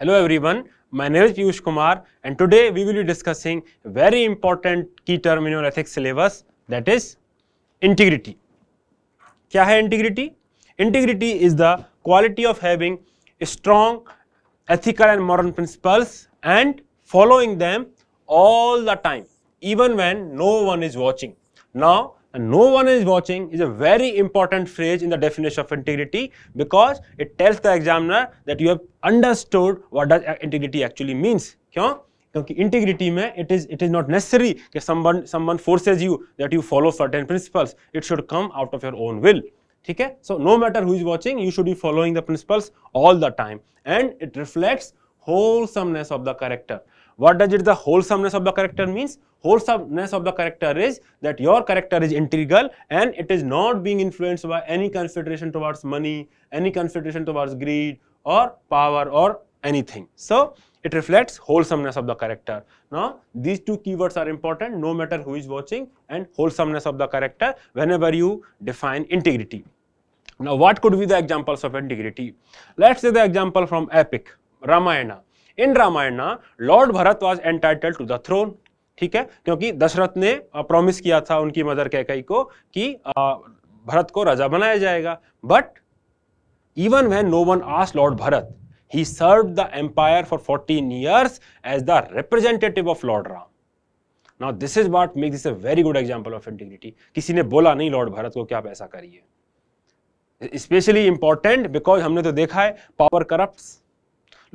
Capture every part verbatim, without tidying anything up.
Hello everyone, my name is Piyush Kumar and today we will be discussing very important key term in your ethics syllabus, that is integrity. Kya hai integrity? Integrity is the quality of having strong ethical and moral principles and following them all the time, even when no one is watching. Now, no one is watching is a very important phrase in the definition of integrity because it tells the examiner that you have understood what does integrity actually means. Kyun? Because integrity mein it is it is not necessary that someone someone forces you that you follow certain principles. It should come out of your own will. ठीक है? So no matter who is watching, you should be following the principles all the time, and it reflects wholesomeness of the character. What does it the wholesomeness of the character means? Wholesomeness of the character is that your character is integral and it is not being influenced by any consideration towards money, any consideration towards greed or power or anything. So it reflects wholesomeness of the character. Now these two keywords are important, no matter who is watching, and wholesomeness of the character whenever you define integrity. Now what could be the examples of integrity? Let's say the example from epic Ramayana. In Ramayan lord Bharat was entitled to the throne, ठीक है, क्योंकि दशरथ ने promise किया था उनकी mother Kaikeyi को कि भरत को राजा बनाया जाएगा. But even when no one asked lord Bharat, he served the empire for fourteen years as the representative of lord Ram. Now this is what makes this a very good example of integrity. किसी ने बोला नहीं Lord Bharat को कि आप ऐसा करिए. Specially important because हमने तो देखा है पावर करप्ट्स,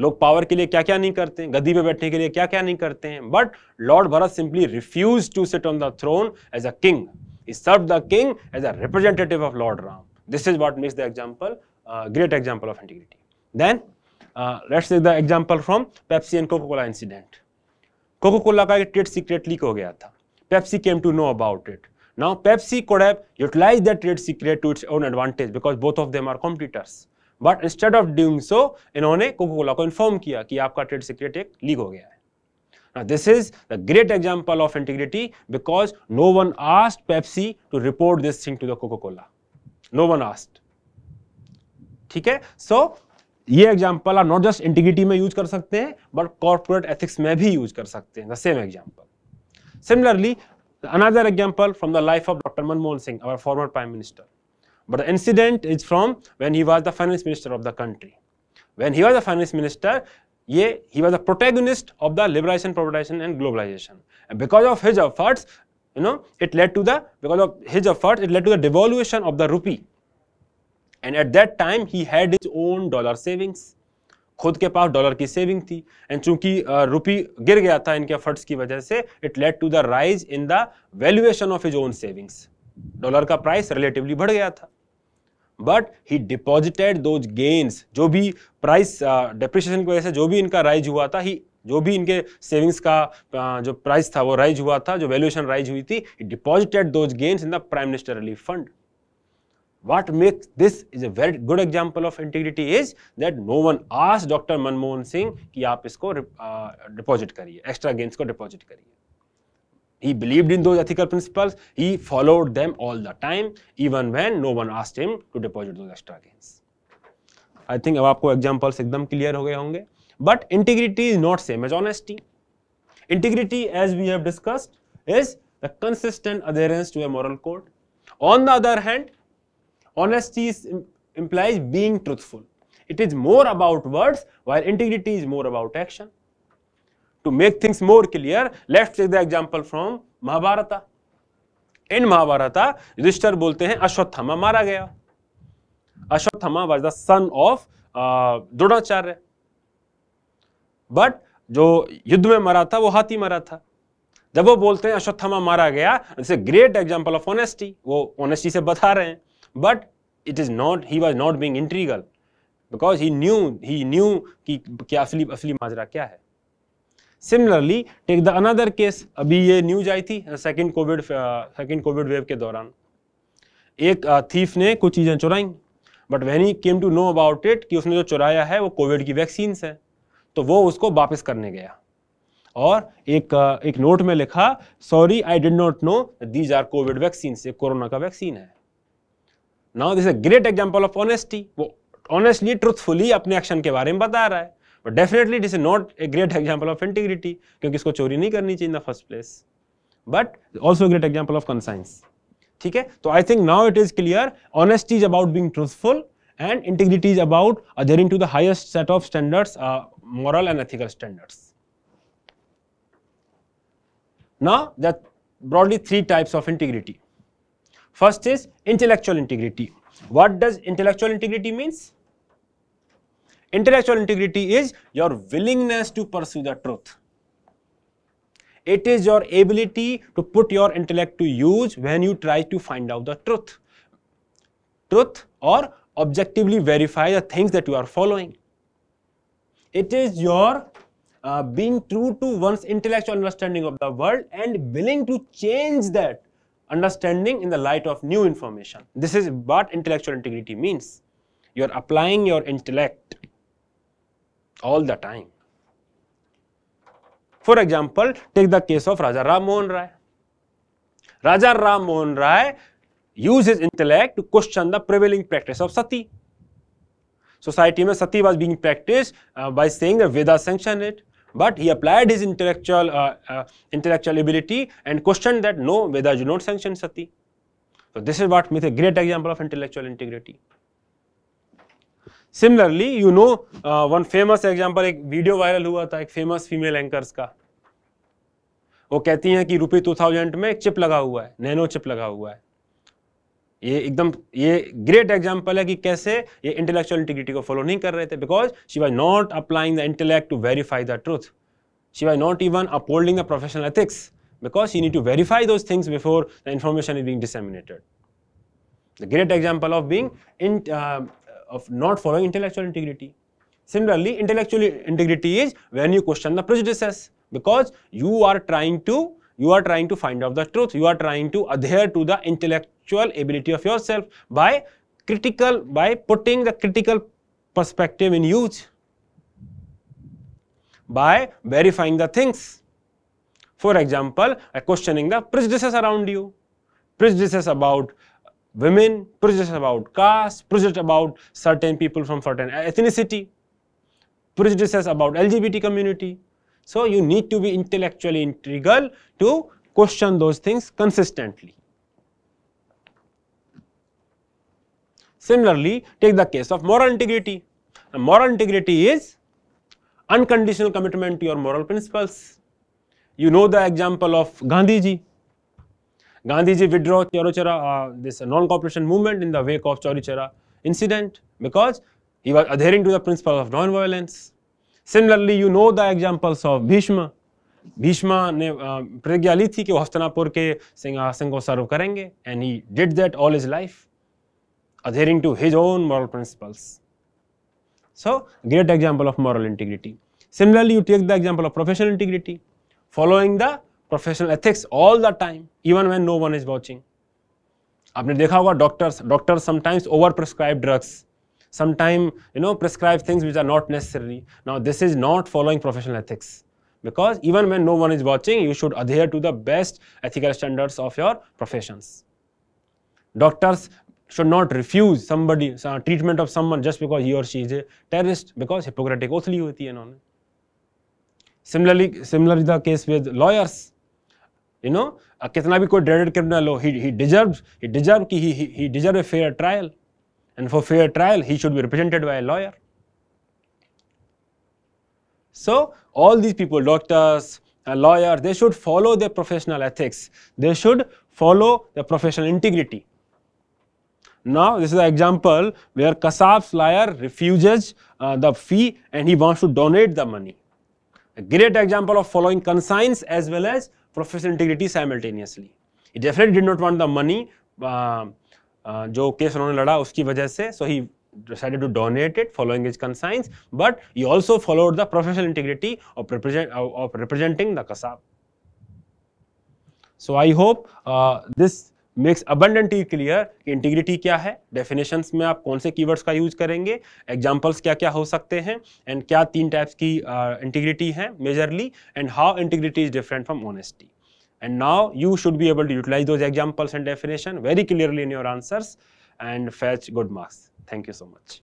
लोग पावर के लिए क्या क्या नहीं करते हैं, गद्दी पे बैठने के लिए क्या क्या नहीं करते हैं. But lord Bharat simply refuse to sit on the throne as a king. He served the king as a representative of lord Ram. This is what makes the example great example of integrity. Then let's take the example from Pepsi and Coca Cola incident. Coca Cola का एक trade secret leak हो गया था. Pepsi came to know about it. Now Pepsi could have utilised that trade secret to its own advantage because both of them are competitors. But instead of doing so इन्होंने Coca Cola को inform किया कि आपका trade secret एक leak हो गया है. Now, this is a great example of integrity because no one asked Pepsi to report this thing to the Coca Cola. No one asked. ठीक है? So ये एग्जाम्पल आप नॉट जस्ट इंटीग्रिटी में use कर सकते हैं बट कॉर्पोरेट एथिक्स में भी यूज कर सकते हैं, the same example. Similarly another example from the life of doctor Manmohan Singh, our former prime minister. But the incident is from when he was the finance minister of the country. When he was the finance minister, he, he was the protagonist of the liberalization, privatization and globalization. And because of his efforts, you know, it led to the, because of his efforts, it led to the devaluation of the rupee. And at that time, he had his own dollar savings. खुद के पास dollar की saving थी. And चूंकि rupee गिर गया था इनके एफर्ट्स की वजह से, it led to the rise in the valuation of his own savings. Dollar का प्राइस रिलेटिवली बढ़ गया था. But he deposited those gains, जो भी प्राइस डिप्रिसिएशन की वजह से जो भी इनका राइज हुआ था, ही जो भी इनके सेविंग्स का uh, जो प्राइस था वो राइज हुआ था, जो वैल्यूएशन राइज हुई थी, deposited those gains in the prime minister relief fund. What makes this is a very good example of integrity is that no one asked doctor Manmohan Singh कि आप इसको डिपॉजिट करिए, एक्स्ट्रा गेन्स को डिपॉजिट करिए. He believed in those ethical principles. He followed them all the time, even when no one asked him to deposit those extra gains. I think अब आपको examples एकदम clear हो गए होंगे. But integrity is not same as honesty. Integrity, as we have discussed, is the consistent adherence to a moral code. On the other hand, honesty is, implies being truthful. It is more about words, while integrity is more about action. To make things more clear, let's take the example from Mahabharata. In Mahabharata, Yudhishthir बोलते हैं अश्वत्थामा मारा गया. Ashwatthama was the son of Dronacharya. But जो युद्ध में मरा था वो हाथी मरा था. जब वो बोलते हैं अश्वत्थामा मारा गया, it's a great example of honesty. वो ऑनेस्टी से बता रहे हैं. But it is not, he was not being integral because he knew he knew कि क्या असली असली माजरा क्या है. Similarly take the another case. अभी ये न्यूज आई थी second covid second covid wave के दौरान. एक थीफ ने कुछ चीज़ें चुराई, but when he came to know about it कि उसने जो चुराया है वो कोविड की वैक्सीन्स है, तो वो उसको वापस करने गया और एक एक नोट में लिखा, sorry I did not know these are covid vaccines, ये कोरोना का वैक्सीन है. Now this is a great example of honesty. वो ऑनेस्टली, ट्रूथफुली अपने एक्शन के बारे में बता रहा है. But definitely it is not a great example of integrity, क्योंकि इसको चोरी नहीं करनी चाहिए in the first place, but also great example of conscience. ठीक है, तो I think now it is clear, honesty is about being truthful and integrity is about adhering to the highest set of standards, uh, moral and ethical standards. Now there are broadly three types of integrity. First is intellectual integrity. What does intellectual integrity means? Intellectual integrity is your willingness to pursue the truth. It is your ability to put your intellect to use when you try to find out the truth. Truth or objectively verify the things that you are following. It is your uh, being true to one's intellectual understanding of the world and willing to change that understanding in the light of new information. This is what intellectual integrity means. You are applying your intellect all the time. For example, take the case of Raja Ram Mohan Roy. Raja Ram Mohan Roy use his intellect to question the prevailing practice of sati. Society mein sati was being practiced uh, by saying that Vedas sanctioned it, but he applied his intellectual uh, uh, intellectual ability and questioned that no, Vedas do not sanction sati. So this is what makes a great example of intellectual integrity. Similarly, you know uh, one famous example, ek video viral hua tha ek famous female anchors ka. वो कहती हैं कि रुपी दो हज़ार में एक chip लगा हुआ है, नैनो चिप लगा हुआ है। ये एकदम ये ग्रेट एग्जाम्पल है कि कैसे ये इंटेलेक्चुअल इंटीग्रिटी को फॉलो नहीं कर रहे थे, because she was not applying the intellect to verify the truth, she was not even upholding the professional ethics, because she need to verify those things before the information is being disseminated. The great example of being in of not following intellectual integrity. Similarly, intellectual integrity is when you question the prejudices, because you are trying to you are trying to find out the truth, you are trying to adhere to the intellectual ability of yourself by critical by putting the critical perspective in use, by verifying the things. For example, questioning the prejudices around you, prejudices about women, prejudices about caste, prejudices about certain people from certain ethnicity, prejudices about L G B T community. So you need to be intellectually integral to question those things consistently. Similarly, take the case of moral integrity. Now, moral integrity is unconditional commitment to your moral principles. You know the example of Gandhiji. Gandhiji withdrew Chauri Chaura, uh, this non-cooperation movement in the wake of Chauri Chaura incident, because he was adhering to the principle of non-violence. Similarly, you know the examples of Bhishma. Bhishma ने प्रतिज्ञा ली थी कि वो हस्तिनापुर के सिंहासन को सर्व करेंगे, and he did that all his life, adhering to his own moral principles. So, great example of moral integrity. Similarly, you take the example of professional integrity, following the professional ethics all the time, even when no one is watching. आपने देखा होगा doctors, doctors sometimes over prescribe drugs. Sometimes, you know, prescribe things which are not necessary. Now, this is not following professional ethics, because even when no one is watching, you should adhere to the best ethical standards of your professions. Doctors should not refuse somebody uh, treatment of someone just because he or she is a terrorist, because Hippocratic oath ली होती है इन्होंने. Similarly, similarly the case with lawyers. You know, कितना भी कोई dreaded criminal हो, he he deserves he deserves कि he he deserve a fair trial. And for fair trial, he should be represented by a lawyer. So all these people, doctors, a lawyer, they should follow their professional ethics. They should follow their professional integrity. Now this is an example where Kasab's lawyer refuses uh, the fee and he wants to donate the money. A great example of following conscience as well as professional integrity simultaneously. He definitely did not want the money. Uh, Uh, जो case उन्होंने लड़ा उसकी वजह से, so he decided to donate it following his conscience, but he also followed the professional integrity of represent of representing the Kasab. So I hope this makes abundantly clear कि integrity क्या है, definitions में आप कौन से कीवर्ड्स का use करेंगे, examples क्या क्या हो सकते हैं, एंड क्या तीन टाइप्स की इंटीग्रिटी uh, है majorly, and how integrity is different from honesty. And now you should be able to utilize those examples and definition very clearly in your answers and fetch good marks. Thank you so much.